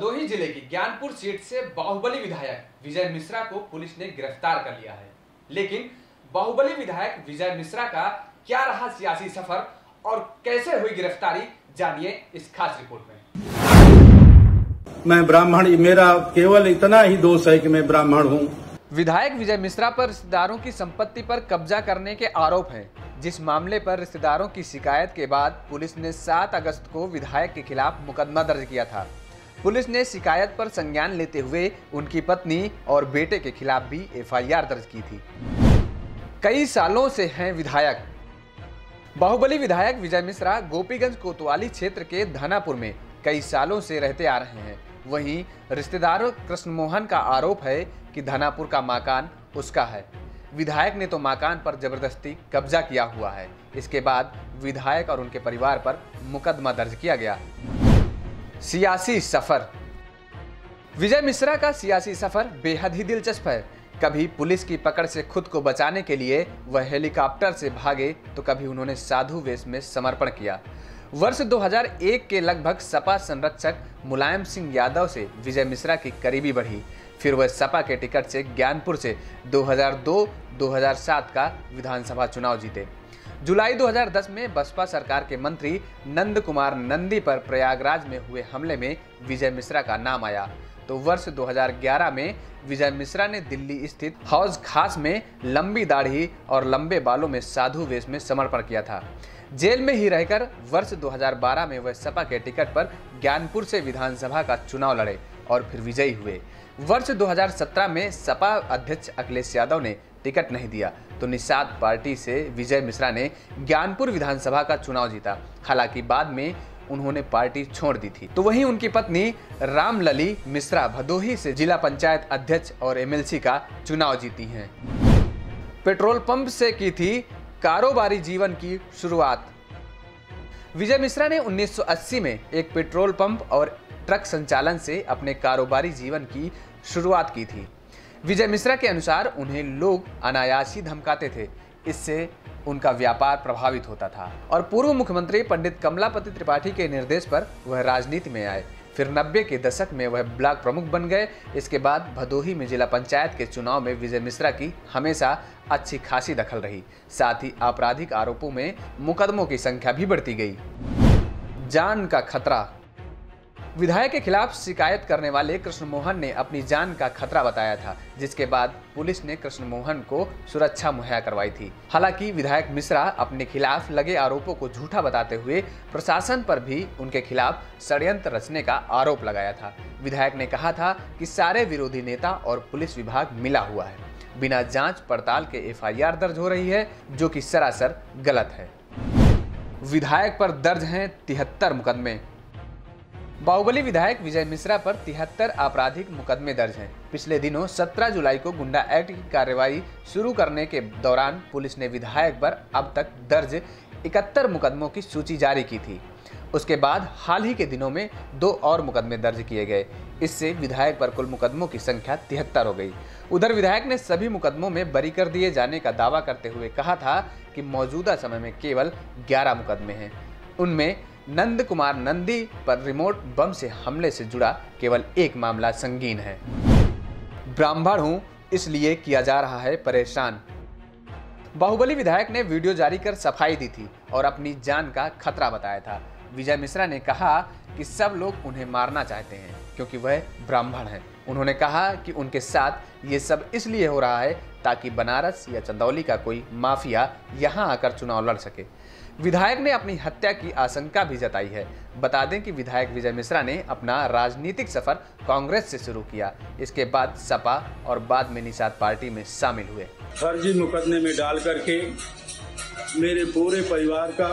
भदोही जिले की ज्ञानपुर सीट से बाहुबली विधायक विजय मिश्रा को पुलिस ने गिरफ्तार कर लिया है, लेकिन बाहुबली विधायक विजय मिश्रा का क्या रहा सियासी सफर और कैसे हुई गिरफ्तारी, जानिए इस खास रिपोर्ट में। मैं ब्राह्मण, मेरा केवल इतना ही दोष है कि मैं ब्राह्मण हूँ। विधायक विजय मिश्रा पर रिश्तेदारों की संपत्ति पर कब्जा करने के आरोप है, जिस मामले पर रिश्तेदारों की शिकायत के बाद पुलिस ने 7 अगस्त को विधायक के खिलाफ मुकदमा दर्ज किया था। पुलिस ने शिकायत पर संज्ञान लेते हुए उनकी पत्नी और बेटे के खिलाफ भी एफआईआर दर्ज की थी। कई सालों से हैं विधायक। बाहुबली विधायक विजय मिश्रा गोपीगंज कोतवाली क्षेत्र के धनापुर में कई सालों से रहते आ रहे हैं। वहीं रिश्तेदारों कृष्ण मोहन का आरोप है कि धनापुर का मकान उसका है। विधायक ने तो मकान पर जबरदस्ती कब्जा किया हुआ है। इसके बाद विधायक और उनके परिवार पर मुकदमा दर्ज किया गया। सियासी सफर। विजय मिश्रा का सियासी सफर बेहद ही दिलचस्प है। कभी पुलिस की पकड़ से खुद को बचाने के लिए वह हेलीकॉप्टर से भागे तो कभी उन्होंने साधु वेश में समर्पण किया। वर्ष 2001 के लगभग सपा संरक्षक मुलायम सिंह यादव से विजय मिश्रा की करीबी बढ़ी। फिर वह सपा के टिकट से ज्ञानपुर से 2002-2007 का विधानसभा चुनाव जीते। जुलाई 2010 में बसपा सरकार के मंत्री नंद कुमार नंदी पर प्रयागराज में हुए हमले में विजय मिश्रा का नाम आया, तो वर्ष 2011 में विजय मिश्रा ने दिल्ली स्थित हौज खास में लंबी दाढ़ी और लंबे बालों में साधु वेश में समर्पण किया था। जेल में ही रहकर वर्ष 2012 में वह सपा के टिकट पर ज्ञानपुर से विधानसभा का चुनाव लड़े और फिर विजयी हुए। वर्ष 2017 में सपा अध्यक्ष अखिलेश यादव ने टिकट नहीं दिया तो निषाद पार्टी से विजय मिश्रा ने ज्ञानपुर विधानसभा का चुनाव जीता। हालांकि बाद में उन्होंने पार्टी छोड़ दी थी। तो वहीं उनकी पत्नी रामलली मिश्रा भदोही से जिला पंचायत अध्यक्ष और एमएलसी का चुनाव जीती हैं। पेट्रोल पंप से की थी कारोबारी जीवन की शुरुआत। विजय मिश्रा ने 1980 में एक पेट्रोल पंप और ट्रक संचालन से अपने कारोबारी जीवन की शुरुआत की थी। विजय मिश्रा के अनुसार उन्हें लोग अनायास ही धमकाते थे, इससे उनका व्यापार प्रभावित होता था और पूर्व मुख्यमंत्री पंडित कमलापति त्रिपाठी के निर्देश पर वह राजनीति में आए। फिर 90 के दशक में वह ब्लॉक प्रमुख बन गए। इसके बाद भदोही में जिला पंचायत के चुनाव में विजय मिश्रा की हमेशा अच्छी खासी दखल रही, साथ ही आपराधिक आरोपों में मुकदमों की संख्या भी बढ़ती गई। जान का खतरा। विधायक के खिलाफ शिकायत करने वाले कृष्ण मोहन ने अपनी जान का खतरा बताया था, जिसके बाद पुलिस ने कृष्ण मोहन को सुरक्षा मुहैया करवाई थी। हालांकि विधायक मिश्रा अपने खिलाफ लगे आरोपों को झूठा बताते हुए प्रशासन पर भी उनके खिलाफ षड्यंत्र रचने का आरोप लगाया था। विधायक ने कहा था कि सारे विरोधी नेता और पुलिस विभाग मिला हुआ है, बिना जाँच पड़ताल के एफआईआर दर्ज हो रही है, जो कि सरासर गलत है। विधायक पर दर्ज हैं 73 मुकदमे। बाहुबली विधायक विजय मिश्रा पर 73 आपराधिक मुकदमे दर्ज हैं। पिछले दिनों 17 जुलाई को गुंडा एक्ट की कार्रवाई शुरू करने के दौरान पुलिस ने विधायक पर अब तक दर्ज 71 मुकदमों की सूची जारी की थी। उसके बाद हाल ही के दिनों में 2 और मुकदमे दर्ज किए गए। इससे विधायक पर कुल मुकदमों की संख्या 73 हो गई। उधर विधायक ने सभी मुकदमों में बरी कर दिए जाने का दावा करते हुए कहा था कि मौजूदा समय में केवल 11 मुकदमे हैं। उनमें नंद कुमार नंदी पर रिमोट बम से हमले से जुड़ा केवल एक मामला संगीन है। ब्राह्मण हूं इसलिए किया जा रहा है परेशान। बाहुबली विधायक ने वीडियो जारी कर सफाई दी थी और अपनी जान का खतरा बताया था। विजय मिश्रा ने कहा कि सब लोग उन्हें मारना चाहते हैं क्योंकि वह ब्राह्मण हैं। उन्होंने कहा कि उनके साथ ये सब इसलिए हो रहा है ताकि बनारस या चंदौली का कोई माफिया यहाँ आकर चुनाव लड़ सके। विधायक ने अपनी हत्या की आशंका भी जताई है। बता दें कि विधायक विजय मिश्रा ने अपना राजनीतिक सफर कांग्रेस से शुरू किया, इसके बाद सपा और बाद में निषाद पार्टी में शामिल हुए। फर्जी मुकदमे में डाल करके मेरे पूरे परिवार का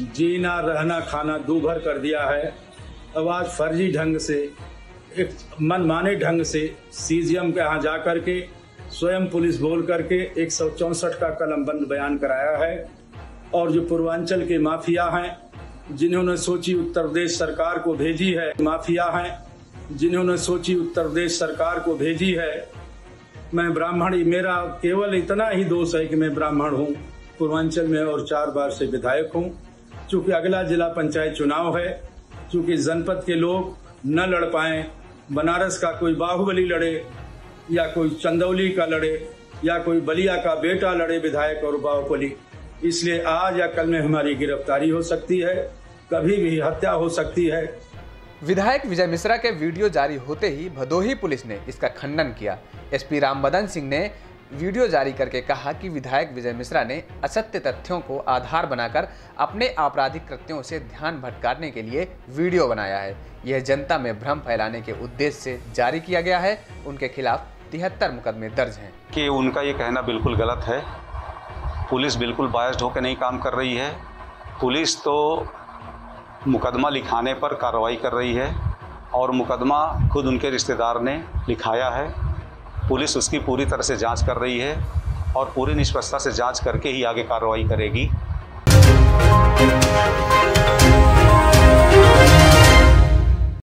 जीना रहना खाना दूभर कर दिया है। अब आज फर्जी ढंग से, एक मनमाने ढंग से सीजीएम के यहाँ जा करके स्वयं पुलिस बोल करके 164 का कलमबंद बयान कराया है। और जो पूर्वांचल के माफिया हैं, जिन्होंने सोची उत्तर प्रदेश सरकार को भेजी है, मैं ब्राह्मण, मेरा केवल इतना ही दोष है कि मैं ब्राह्मण हूँ, पूर्वांचल में और 4 बार से विधायक हूँ। चूँकि अगला जिला पंचायत चुनाव है, चूँकि जनपद के लोग न लड़ पाए, बनारस का कोई बाहुबली लड़े या कोई चंदौली का लड़े या कोई बलिया का बेटा लड़े विधायक और बाहुबली। इसलिए आज या कल में हमारी गिरफ्तारी हो सकती है, कभी भी हत्या हो सकती है। विधायक विजय मिश्रा के वीडियो जारी होते ही भदोही पुलिस ने इसका खंडन किया। एसपी रामबदन सिंह ने वीडियो जारी करके कहा कि विधायक विजय मिश्रा ने असत्य तथ्यों को आधार बनाकर अपने आपराधिक कृत्यों से ध्यान भटकाने के लिए वीडियो बनाया है। यह जनता में भ्रम फैलाने के उद्देश्य से जारी किया गया है। उनके खिलाफ 73 मुकदमे दर्ज हैं। कि उनका ये कहना बिल्कुल गलत है। पुलिस बिल्कुल बायस्ड होकर नहीं काम कर रही है। पुलिस तो मुकदमा लिखाने पर कार्रवाई कर रही है और मुकदमा खुद उनके रिश्तेदार ने लिखाया है। पुलिस उसकी पूरी तरह से जांच कर रही है और पूरी निष्पक्षता से जांच करके ही आगे कार्रवाई करेगी।